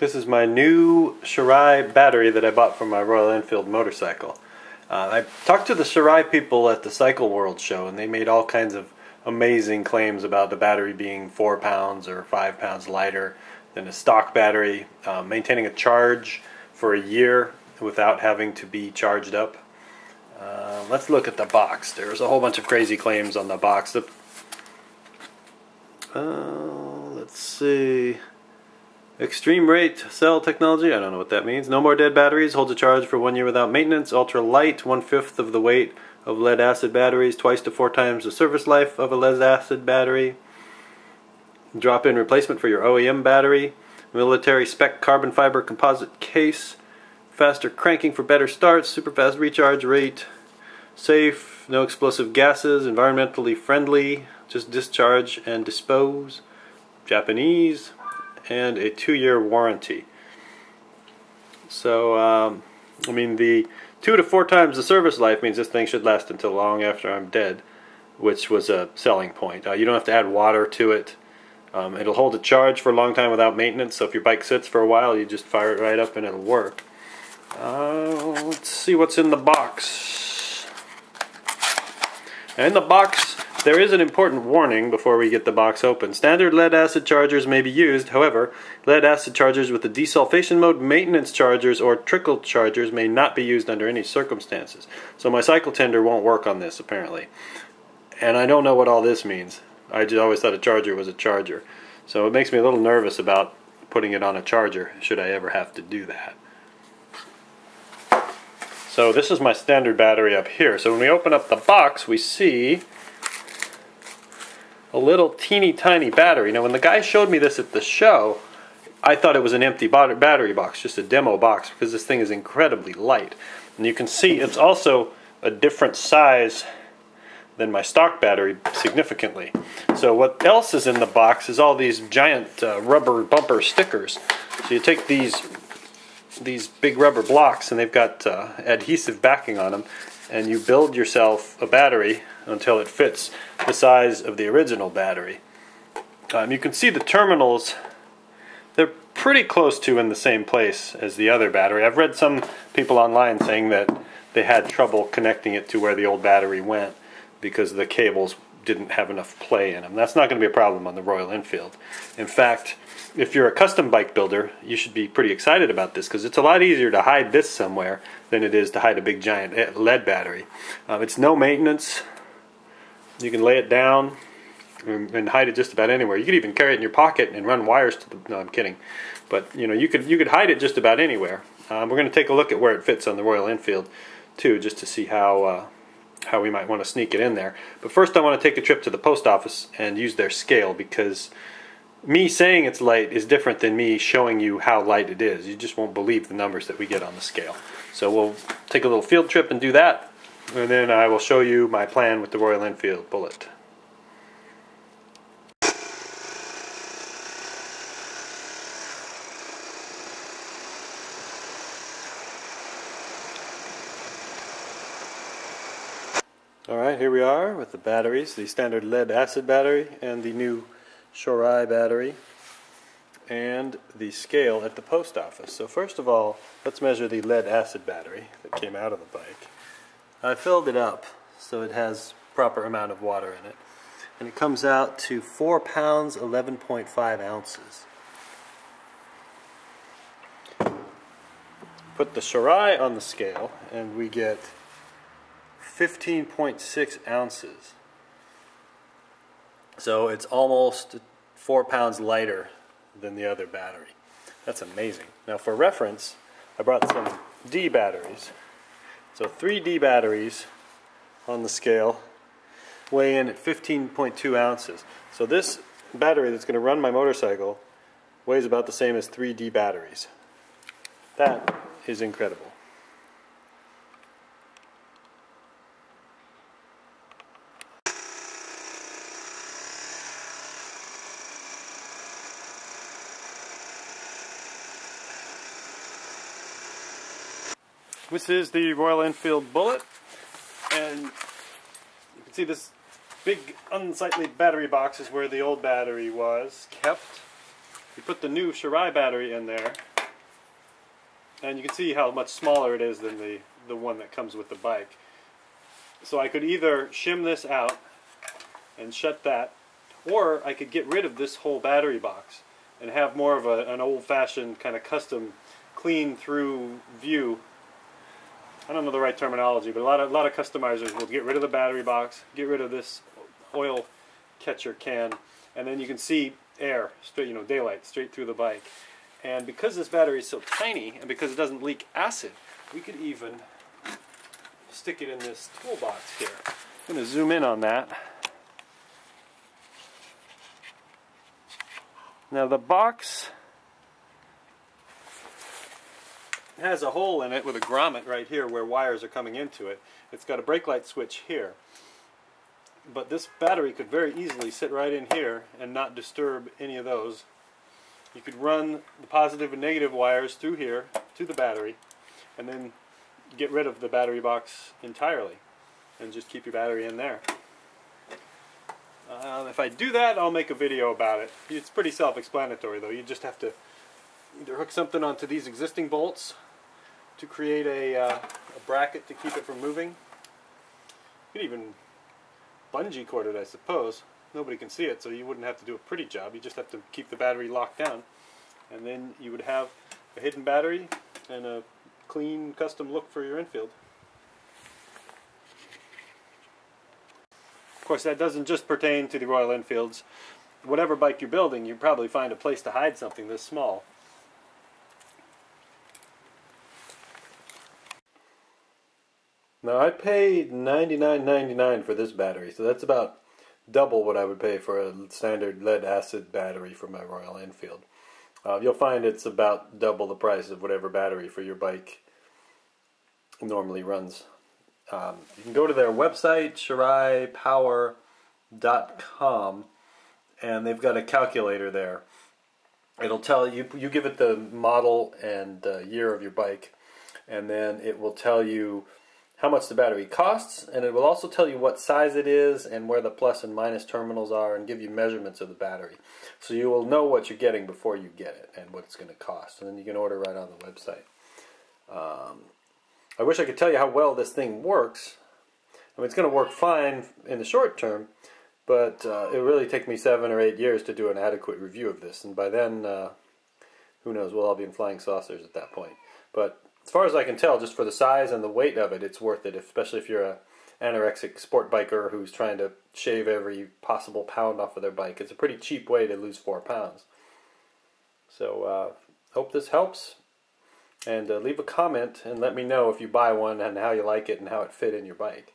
This is my new Shorai battery that I bought from my Royal Enfield motorcycle. I talked to the Shorai people at the Cycle World show, and they made all kinds of amazing claims about the battery being 4 pounds or 5 pounds lighter than a stock battery, maintaining a charge for a year without having to be charged up. Let's look at the box. There's a whole bunch of crazy claims on the box. Let's see. Extreme rate cell technology, I don't know what that means. No more dead batteries, holds a charge for 1 year without maintenance. Ultra light, 1/5 of the weight of lead acid batteries, 2 to 4 times the service life of a lead acid battery. Drop in replacement for your OEM battery. Military spec carbon fiber composite case. Faster cranking for better starts. Super fast recharge rate. Safe, no explosive gases. Environmentally friendly, just discharge and dispose. Japanese. And a 2-year warranty. So, I mean, the 2 to 4 times the service life means this thing should last until long after I'm dead, which was a selling point. You don't have to add water to it. It'll hold a charge for a long time without maintenance, so if your bike sits for a while, you just fire it right up and it'll work. Let's see what's in the box. In the box, there is an important warning before we get the box open. Standard lead-acid chargers may be used. However, lead-acid chargers with the desulfation mode, maintenance chargers, or trickle chargers may not be used under any circumstances. So my cycle tender won't work on this, apparently. And I don't know what all this means. I just always thought a charger was a charger. So it makes me a little nervous about putting it on a charger, should I ever have to do that. So this is my standard battery up here. So when we open up the box, we see a little teeny tiny battery. Now when the guy showed me this at the show, I thought it was an empty battery box, just a demo box, because this thing is incredibly light. And you can see it's also a different size than my stock battery significantly. So what else is in the box is all these giant rubber bumper stickers. So you take these big rubber blocks, and they've got adhesive backing on them, and you build yourself a battery until it fits the size of the original battery. You can see the terminals, they're pretty close to in the same place as the other battery. I've read some people online saying that they had trouble connecting it to where the old battery went because the cables didn't have enough play in them. That's not going to be a problem on the Royal Enfield. In fact, if you're a custom bike builder, you should be pretty excited about this, because it's a lot easier to hide this somewhere than it is to hide a big giant lead battery. It's no maintenance. You can lay it down and hide it just about anywhere. You could even carry it in your pocket and run wires to the... No, I'm kidding. But, you know, you could hide it just about anywhere. We're going to take a look at where it fits on the Royal Enfield, too, just to see how we might want to sneak it in there. But first I want to take a trip to the post office and use their scale, because me saying it's light is different than me showing you how light it is. You just won't believe the numbers that we get on the scale. So we'll take a little field trip and do that, and then I will show you my plan with the Royal Enfield Bullet. Alright, here we are with the batteries, the standard lead acid battery and the new Shorai battery, and the scale at the post office. So first of all, let's measure the lead acid battery that came out of the bike. I filled it up so it has proper amount of water in it, and it comes out to 4 pounds 11.5 ounces. Put the Shorai on the scale and we get 15.6 ounces. So it's almost 4 pounds lighter than the other battery. That's amazing. Now for reference, I brought some D batteries. So 3D batteries on the scale weigh in at 15.2 ounces. So this battery that's going to run my motorcycle weighs about the same as 3D batteries. That is incredible. This is the Royal Enfield Bullet, and you can see this big unsightly battery box is where the old battery was kept. We put the new Shorai battery in there, And you can see how much smaller it is than the one that comes with the bike. So I could either shim this out and shut that, or I could get rid of this whole battery box and have more of an old-fashioned kind of custom clean through view. I don't know the right terminology, but a lot of customizers will get rid of the battery box, get rid of this oil catcher can, and then you can see air, straight, you know, daylight straight through the bike. And because this battery is so tiny, and because it doesn't leak acid, we could even stick it in this toolbox here. I'm going to zoom in on that. Now the box has a hole in it with a grommet right here where wires are coming into it. It's got a brake light switch here. But this battery could very easily sit right in here and not disturb any of those. You could run the positive and negative wires through here to the battery and then get rid of the battery box entirely and just keep your battery in there. If I do that, I'll make a video about it. It's pretty self-explanatory though. You just have to either hook something onto these existing bolts to create a bracket to keep it from moving. You could even bungee cord it, I suppose. Nobody can see it, so you wouldn't have to do a pretty job. You just have to keep the battery locked down, and then you would have a hidden battery and a clean custom look for your Enfield. Of course, that doesn't just pertain to the Royal Enfields. Whatever bike you're building, you probably find a place to hide something this small. Now I paid $99.99 for this battery, so that's about double what I would pay for a standard lead-acid battery for my Royal Enfield. You'll find it's about double the price of whatever battery for your bike normally runs. You can go to their website, shoraipower.com, and they've got a calculator there. It'll tell you, you give it the model and year of your bike, and then it will tell you how much the battery costs, and it will also tell you what size it is and where the plus and minus terminals are, and give you measurements of the battery. So you will know what you're getting before you get it and what it's going to cost, and then you can order right on the website. I wish I could tell you how well this thing works. I mean, it's going to work fine in the short term, but it will really take me 7 or 8 years to do an adequate review of this, and by then, who knows, we'll all be in flying saucers at that point. But as far as I can tell, just for the size and the weight of it, it's worth it, especially if you're an anorexic sport biker who's trying to shave every possible pound off of their bike. It's a pretty cheap way to lose 4 pounds. So hope this helps, and leave a comment and let me know if you buy one and how you like it and how it fit in your bike.